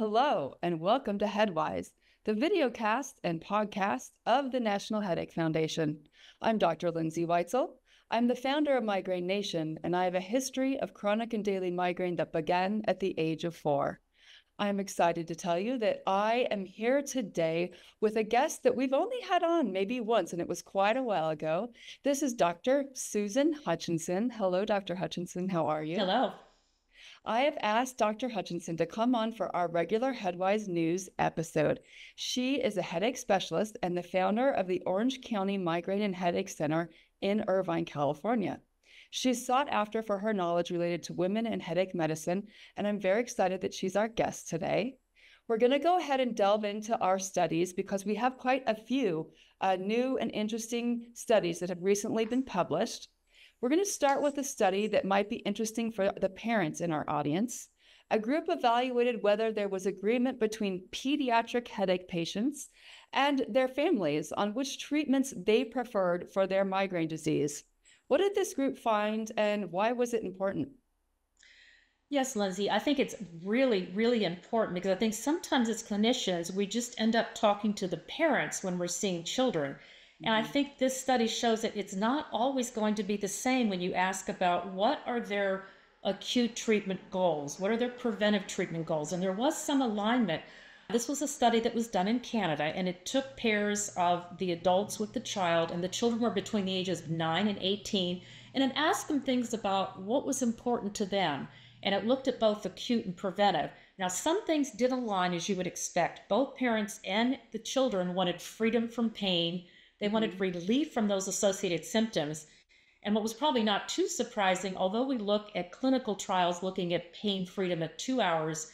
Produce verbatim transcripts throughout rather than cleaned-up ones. Hello and welcome to HeadWise, the videocast and podcast of the National Headache Foundation. I'm Doctor Lindsay Weitzel. I'm the founder of Migraine Nation, and I have a history of chronic and daily migraine that began at the age of four. I'm excited to tell you that I am here today with a guest that we've only had on maybe once, and it was quite a while ago. This is Doctor Susan Hutchinson. Hello, Doctor Hutchinson. How are you? Hello. I have asked Doctor Hutchinson to come on for our regular HeadWise News episode. She is a headache specialist and the founder of the Orange County Migraine and Headache Center in Irvine, California. She's sought after for her knowledge related to women and headache medicine, and I'm very excited that she's our guest today. We're going to go ahead and delve into our studies because we have quite a few uh, new and interesting studies that have recently been published. We're going to start with a study that might be interesting for the parents in our audience. A group evaluated whether there was agreement between pediatric headache patients and their families on which treatments they preferred for their migraine disease. What did this group find, and why was it important? Yes, Lindsay, I think it's really, really important because I think sometimes as clinicians, we just end up talking to the parents when we're seeing children. Mm-hmm. And I think this study shows that it's not always going to be the same when you ask about what are their acute treatment goals, what are their preventive treatment goals, and there was some alignment. This was a study that was done in Canada, and it took pairs of the adults with the child, and the children were between the ages of nine and eighteen, and it asked them things about what was important to them, and it looked at both acute and preventive. Now, some things did align, as you would expect. Both parents and the children wanted freedom from pain. They wanted relief from those associated symptoms, and what was probably not too surprising, although we look at clinical trials looking at pain freedom at two hours,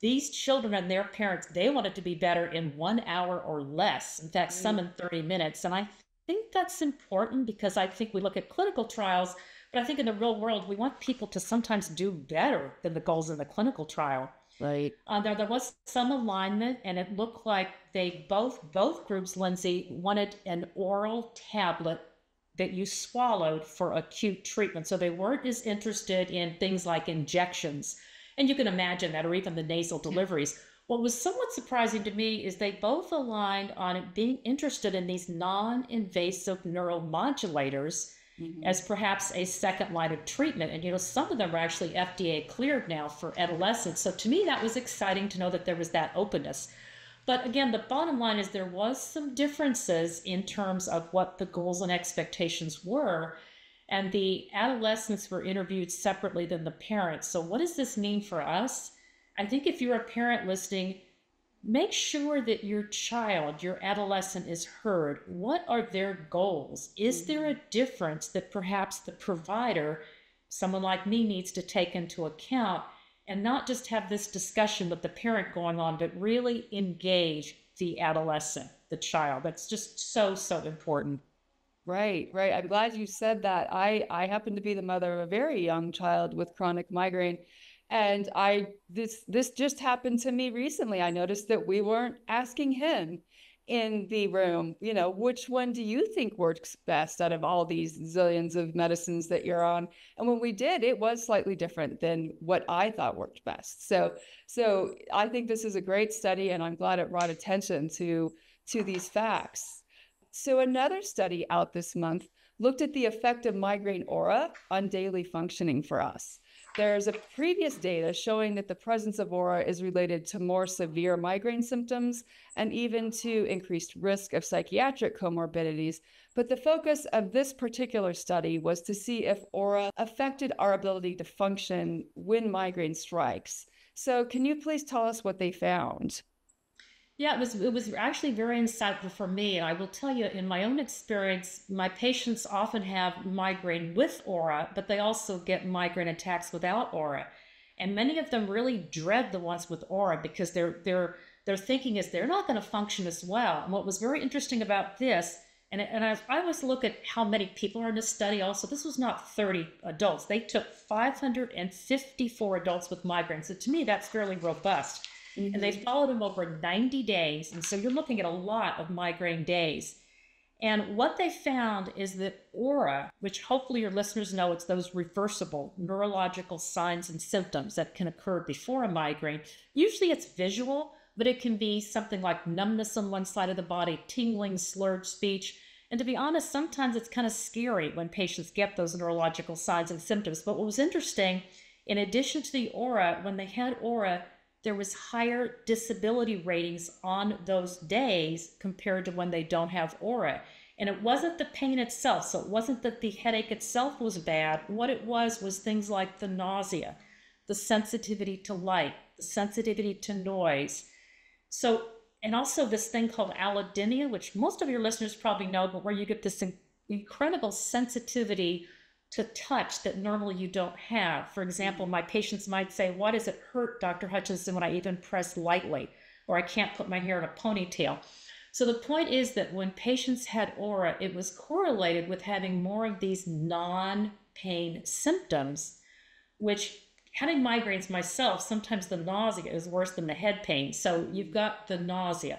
these children and their parents, they want it to be better in one hour or less. In fact, some in thirty minutes. And I think that's important because I think we look at clinical trials, but I think in the real world, we want people to sometimes do better than the goals in the clinical trial. Right. Uh, there, there was some alignment, and it looked like they both, both groups, Lindsay, wanted an oral tablet that you swallowed for acute treatment. So they weren't as interested in things like injections. And you can imagine that, or even the nasal deliveries. What was somewhat surprising to me is they both aligned on being interested in these non-invasive neuromodulators mm-hmm. as perhaps a second line of treatment. And, you know, some of them are actually F D A cleared now for adolescents. So to me, that was exciting to know that there was that openness. But again, the bottom line is there was some differences in terms of what the goals and expectations were. And the adolescents were interviewed separately than the parents. So what does this mean for us? I think if you're a parent listening, make sure that your child, your adolescent is heard. What are their goals? Is there a difference that perhaps the provider, someone like me, needs to take into account and not just have this discussion with the parent going on, but really engage the adolescent, the child? That's just so, so important. Right, right. I'm glad you said that. I, I happen to be the mother of a very young child with chronic migraine. And I this this just happened to me recently. I noticed that we weren't asking him in the room, you know, which one do you think works best out of all these zillions of medicines that you're on? And when we did, it was slightly different than what I thought worked best. So so I think this is a great study, and I'm glad it brought attention to to these facts. So another study out this month looked at the effect of migraine aura on daily functioning for us. There's a previous data showing that the presence of aura is related to more severe migraine symptoms and even to increased risk of psychiatric comorbidities. But the focus of this particular study was to see if aura affected our ability to function when migraine strikes. So can you please tell us what they found? Yeah, it was it was actually very insightful for me. And I will tell you, in my own experience, my patients often have migraine with aura, but they also get migraine attacks without aura. And many of them really dread the ones with aura because their their their thinking is they're not going to function as well. And what was very interesting about this, and, and I, I always look at how many people are in this study also. This was not thirty adults. They took five hundred fifty-four adults with migraines. So to me, that's fairly robust. Mm-hmm. And they followed them over ninety days. And so you're looking at a lot of migraine days. And what they found is that aura, which hopefully your listeners know, it's those reversible neurological signs and symptoms that can occur before a migraine. Usually it's visual, but it can be something like numbness on one side of the body, tingling, slurred speech. And to be honest, sometimes it's kind of scary when patients get those neurological signs and symptoms. But what was interesting, in addition to the aura, when they had aura, there was higher disability ratings on those days compared to when they don't have aura. And it wasn't the pain itself. So it wasn't that the headache itself was bad. What it was was things like the nausea, the sensitivity to light, the sensitivity to noise. So, and also this thing called allodynia, which most of your listeners probably know, but where you get this incredible sensitivity to touch that normally you don't have. For example, my patients might say, why does it hurt, Doctor Hutchinson, when I even press lightly, or I can't put my hair in a ponytail? So the point is that when patients had aura, it was correlated with having more of these non-pain symptoms, which having migraines myself, sometimes the nausea is worse than the head pain. So you've got the nausea,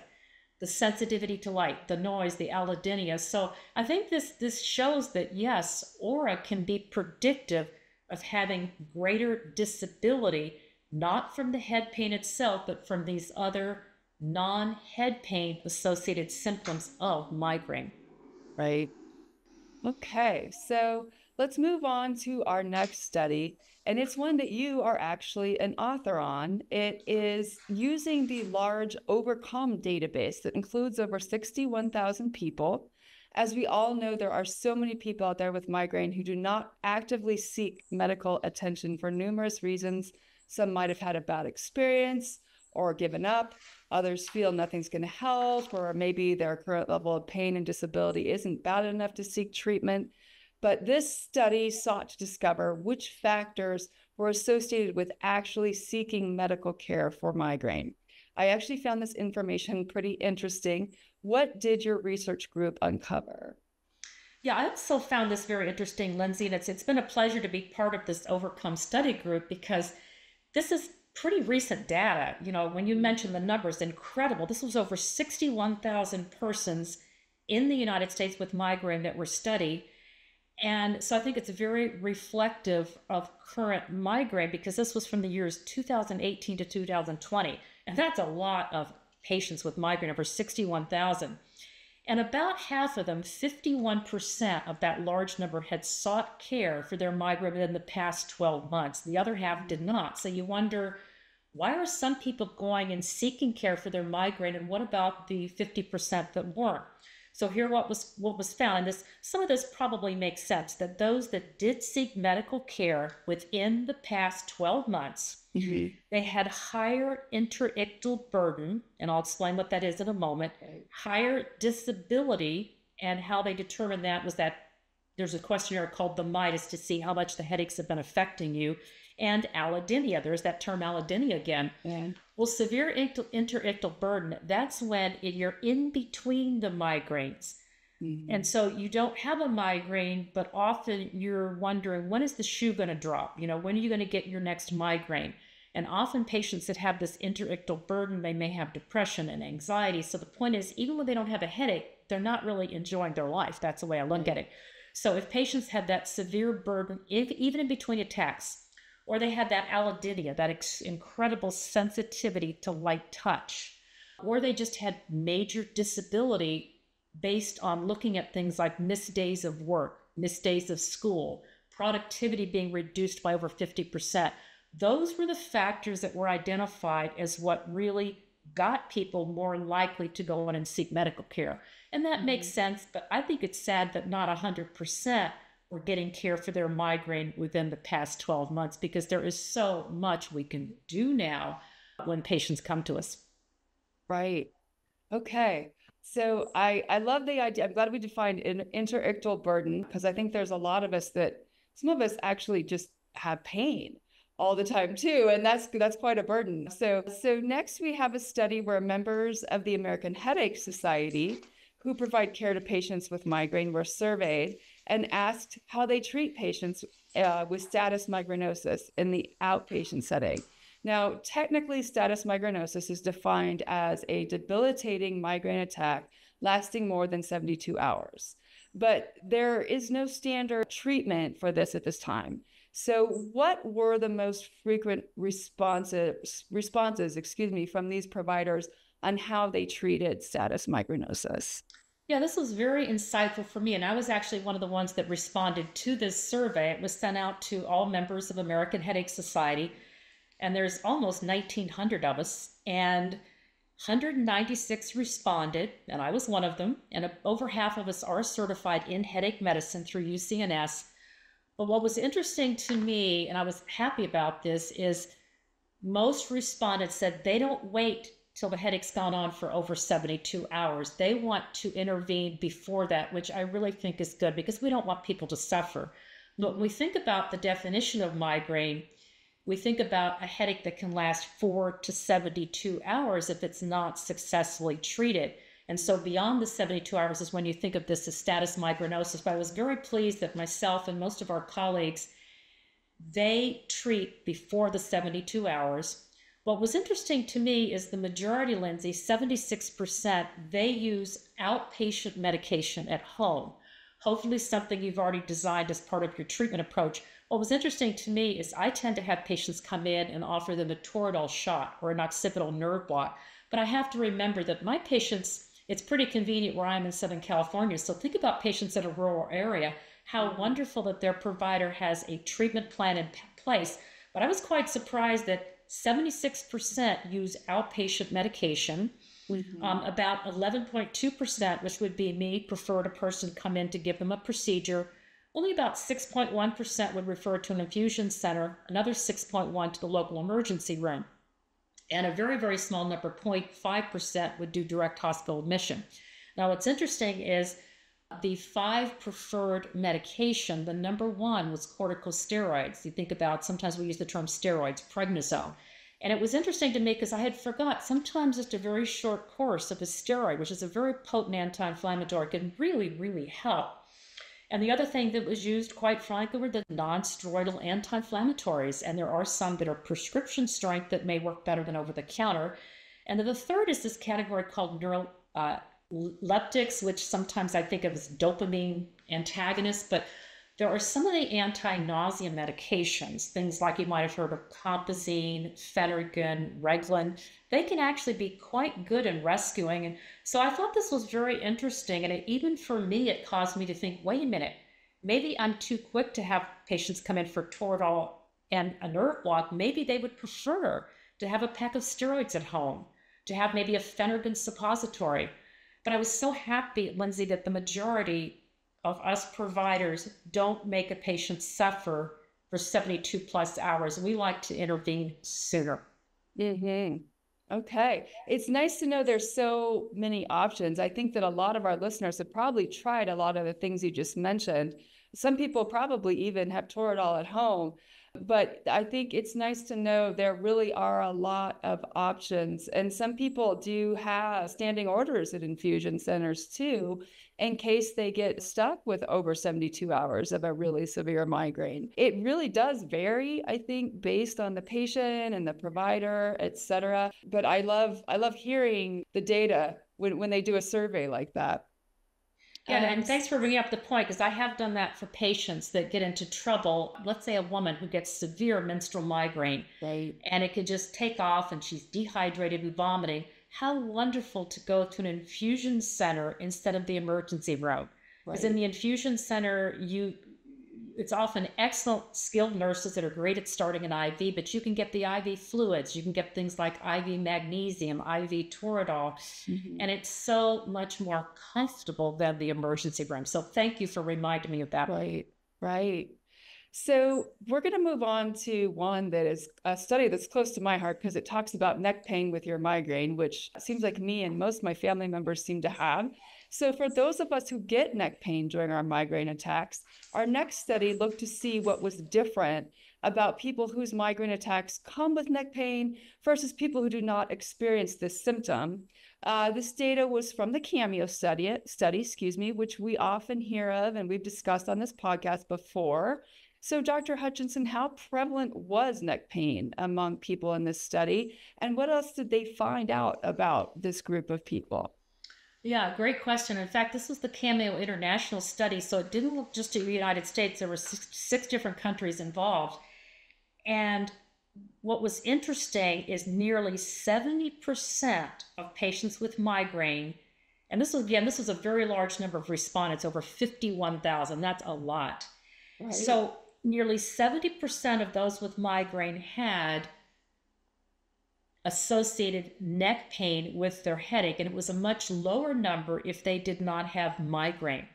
the sensitivity to light, the noise, the allodynia. So I think this, this shows that, yes, aura can be predictive of having greater disability, not from the head pain itself, but from these other non-head pain associated symptoms of migraine. Right. Okay, so let's move on to our next study. And it's one that you are actually an author on. It is using the large Overcome database that includes over sixty-one thousand people. As we all know, there are so many people out there with migraine who do not actively seek medical attention for numerous reasons. Some might have had a bad experience or given up. Others feel nothing's going to help, or maybe their current level of pain and disability isn't bad enough to seek treatment. But this study sought to discover which factors were associated with actually seeking medical care for migraine. I actually found this information pretty interesting. What did your research group uncover? Yeah, I also found this very interesting, Lindsay, and it's, it's been a pleasure to be part of this Overcome study group, because this is pretty recent data. You know, when you mentioned the numbers, incredible. This was over sixty-one thousand persons in the United States with migraine that were studied. And so I think it's very reflective of current migraine, because this was from the years two thousand eighteen to two thousand twenty. And that's a lot of patients with migraine, over sixty-one thousand. And about half of them, fifty-one percent of that large number, had sought care for their migraine in the past twelve months. The other half did not. So you wonder, why are some people going and seeking care for their migraine? And what about the fifty percent that weren't? So here what was what was found, and this, some of this probably makes sense, that those that did seek medical care within the past twelve months, mm-hmm. they had higher interictal burden, and I'll explain what that is in a moment, higher disability, and how they determined that was that there's a questionnaire called the MIDAS to see how much the headaches have been affecting you, and allodynia. There's that term allodynia again. Yeah. Well, severe interictal burden, that's when you're in between the migraines. Mm-hmm. And so you don't have a migraine, but often you're wondering, when is the shoe going to drop? You know, when are you going to get your next migraine? And often patients that have this interictal burden, they may have depression and anxiety. So the point is, even when they don't have a headache, they're not really enjoying their life. That's the way I look right. at it. So if patients had that severe burden, if, even in between attacks, or they had that allodynia, that ex- incredible sensitivity to light touch, or they just had major disability based on looking at things like missed days of work, missed days of school, productivity being reduced by over fifty percent. Those were the factors that were identified as what really got people more likely to go on and seek medical care. And that mm-hmm. makes sense, but I think it's sad that not one hundred percent or getting care for their migraine within the past twelve months, because there is so much we can do now when patients come to us. Right. Okay. So I, I love the idea. I'm glad we defined an interictal burden, because I think there's a lot of us that, some of us actually just have pain all the time too. And that's, that's quite a burden. So, so next we have a study where members of the American Headache Society who provide care to patients with migraine were surveyed and asked how they treat patients uh, with status migrainosus in the outpatient setting. Now, technically, status migrainosus is defined as a debilitating migraine attack lasting more than seventy-two hours. But there is no standard treatment for this at this time. So what were the most frequent responses, responses, excuse me, from these providers on how they treated status migrainosus? Yeah, this was very insightful for me. And I was actually one of the ones that responded to this survey. It was sent out to all members of American Headache Society. And there's almost nineteen hundred of us. And one hundred ninety-six responded, and I was one of them. And over half of us are certified in headache medicine through U C N S. But what was interesting to me, and I was happy about this, is most respondents said they don't wait till the headache's gone on for over seventy-two hours. They want to intervene before that, which I really think is good because we don't want people to suffer. But when we think about the definition of migraine, we think about a headache that can last four to seventy-two hours if it's not successfully treated. And so beyond the seventy-two hours is when you think of this as status migrainosus. But I was very pleased that myself and most of our colleagues, they treat before the seventy-two hours. What was interesting to me is the majority, Lindsay, seventy-six percent, they use outpatient medication at home. Hopefully something you've already designed as part of your treatment approach. What was interesting to me is I tend to have patients come in and offer them a Toradol shot or an occipital nerve block. But I have to remember that my patients, it's pretty convenient where I'm in Southern California. So think about patients in a rural area, how wonderful that their provider has a treatment plan in place. But I was quite surprised that seventy-six percent use outpatient medication. Mm-hmm. um, about eleven point two percent, which would be me, preferred a person come in to give them a procedure. Only about six point one percent would refer to an infusion center, another six point one percent to the local emergency room. And a very, very small number, zero point five percent, would do direct hospital admission. Now, what's interesting is the five preferred medication, the number one was corticosteroids. You think about, sometimes we use the term steroids, prednisone. And it was interesting to me because I had forgot, sometimes just a very short course of a steroid, which is a very potent anti-inflammatory, can really, really help. And the other thing that was used, quite frankly, were the non-steroidal anti-inflammatories. And there are some that are prescription strength that may work better than over-the-counter. And then the third is this category called neuroleptics, uh, which sometimes I think of as dopamine antagonists, but there are some of the anti-nausea medications, things like you might have heard of Compazine, Phenergan, Reglan. They can actually be quite good in rescuing. And so I thought this was very interesting. And it, even for me, it caused me to think, wait a minute, maybe I'm too quick to have patients come in for Toradol and a nerve block. Maybe they would prefer to have a pack of steroids at home, to have maybe a Phenergan suppository. But I was so happy, Lindsay, that the majority of us providers don't make a patient suffer for seventy-two plus hours. We like to intervene sooner. Mm-hmm. Okay. It's nice to know there's so many options. I think that a lot of our listeners have probably tried a lot of the things you just mentioned. Some people probably even have Toradol at home, but I think it's nice to know there really are a lot of options. And some people do have standing orders at infusion centers too, in case they get stuck with over seventy-two hours of a really severe migraine. It really does vary, I think, based on the patient and the provider, et cetera. But I love, I love hearing the data when, when they do a survey like that. Yeah, um, and thanks for bringing up the point, because I have done that for patients that get into trouble. Let's say a woman who gets severe menstrual migraine, right, and it could just take off and she's dehydrated and vomiting. How wonderful to go to an infusion center instead of the emergency room. Because right, in the infusion center, you it's often excellent skilled nurses that are great at starting an I V, but you can get the I V fluids. You can get things like I V magnesium, I V Toradol, mm-hmm, and it's so much more comfortable than the emergency room. So thank you for reminding me of that. Right, right. So we're going to move on to one that is a study that's close to my heart because it talks about neck pain with your migraine, which seems like me and most of my family members seem to have. So for those of us who get neck pain during our migraine attacks, our next study looked to see what was different about people whose migraine attacks come with neck pain versus people who do not experience this symptom. Uh, this data was from the CaMEO study, study, excuse me, which we often hear of and we've discussed on this podcast before. So Doctor Hutchinson, how prevalent was neck pain among people in this study? And what else did they find out about this group of people? Yeah, great question. In fact, this was the CaMEO International Study, so it didn't look just at the United States. There were six, six different countries involved. And what was interesting is nearly seventy percent of patients with migraine, and this was, again, this was a very large number of respondents, over fifty-one thousand, that's a lot. Right. So nearly seventy percent of those with migraine had associated neck pain with their headache, and it was a much lower number if they did not have migraine.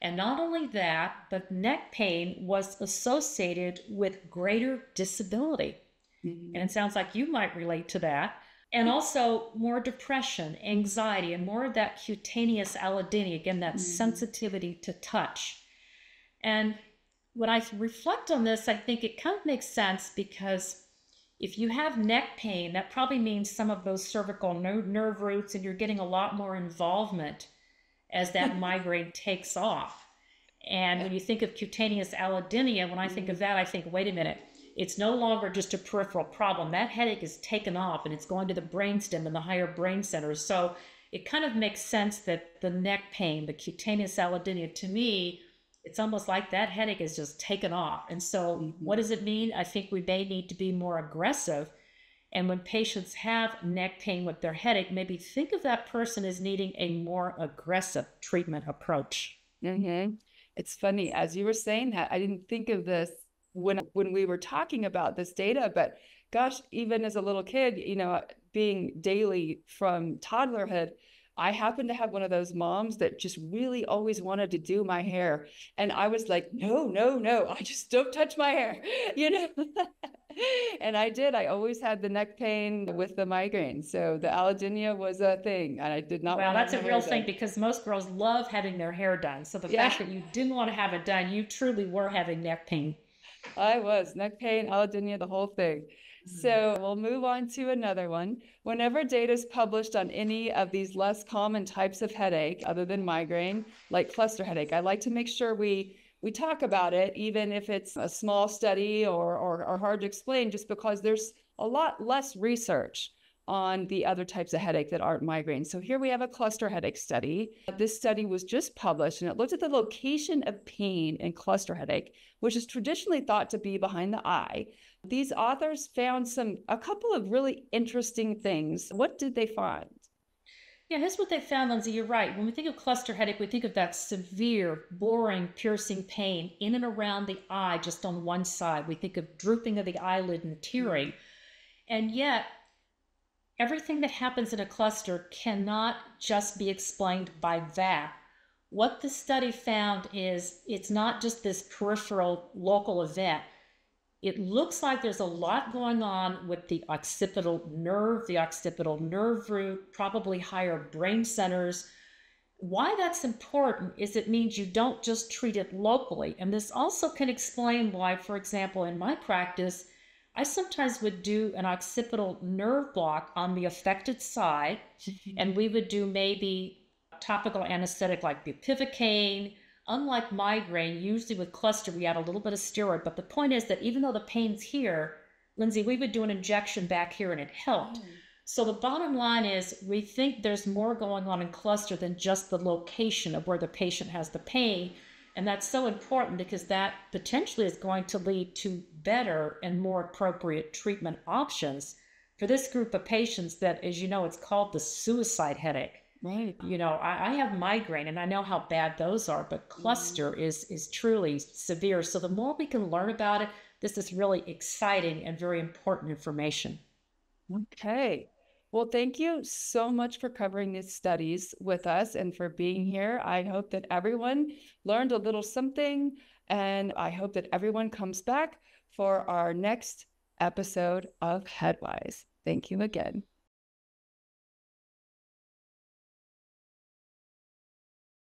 And not only that, but neck pain was associated with greater disability. Mm-hmm. And it sounds like you might relate to that. And also more depression, anxiety, and more of that cutaneous allodynia, again, that mm-hmm. sensitivity to touch. And when I reflect on this, I think it kind of makes sense, because if you have neck pain, that probably means some of those cervical nerve, nerve roots, and you're getting a lot more involvement as that migraine takes off. And when you think of cutaneous allodynia, when I think of that, I think, wait a minute, it's no longer just a peripheral problem. That headache is taken off and it's going to the brainstem and the higher brain centers. So it kind of makes sense that the neck pain, the cutaneous allodynia, to me, it's almost like that headache is just taken off. And so mm-hmm. what does it mean? I think we may need to be more aggressive. And when patients have neck pain with their headache, maybe think of that person as needing a more aggressive treatment approach. Mm-hmm. It's funny, as you were saying that, I didn't think of this when when we were talking about this data, but gosh, even as a little kid, you know, being daily from toddlerhood, I happened to have one of those moms that just really always wanted to do my hair. And I was like, no, no, no, I just don't touch my hair, you know? And I did. I always had the neck pain with the migraine. So the allodynia was a thing, and I did not. Well, that's a real thing, because most girls love having their hair done. So the yeah. fact that you didn't want to have it done, you truly were having neck pain. I was neck pain, allodynia, the whole thing. So we'll move on to another one. Whenever data is published on any of these less common types of headache other than migraine, like cluster headache, I like to make sure we we talk about it, even if it's a small study or, or, or hard to explain, just because there's a lot less research on the other types of headache that aren't migraine. So here we have a cluster headache study. This study was just published, and it looked at the location of pain in cluster headache, which is traditionally thought to be behind the eye. These authors found some a couple of really interesting things. What did they find? Yeah, here's what they found, Lindsay. You're right. When we think of cluster headache, we think of that severe, boring, piercing pain in and around the eye, just on one side. We think of drooping of the eyelid and tearing. And yet, everything that happens in a cluster cannot just be explained by that. What the study found is it's not just this peripheral local event. It looks like there's a lot going on with the occipital nerve, the occipital nerve root, probably higher brain centers. Why that's important is it means you don't just treat it locally. And this also can explain why, for example, in my practice, I sometimes would do an occipital nerve block on the affected side, and we would do maybe topical anesthetic like bupivacaine. Unlike migraine, usually with cluster, we add a little bit of steroid. But the point is that even though the pain's here, Lindsay, we would do an injection back here and it helped. Mm. So the bottom line is we think there's more going on in cluster than just the location of where the patient has the pain. And that's so important because that potentially is going to lead to better and more appropriate treatment options for this group of patients that, as you know, it's called the suicide headache. Right. You know, I, I have migraine and I know how bad those are, but cluster mm-hmm. is, is truly severe. So the more we can learn about it, this is really exciting and very important information. Okay. Well, thank you so much for covering these studies with us and for being here. I hope that everyone learned a little something, and I hope that everyone comes back for our next episode of HeadWise. Thank you again.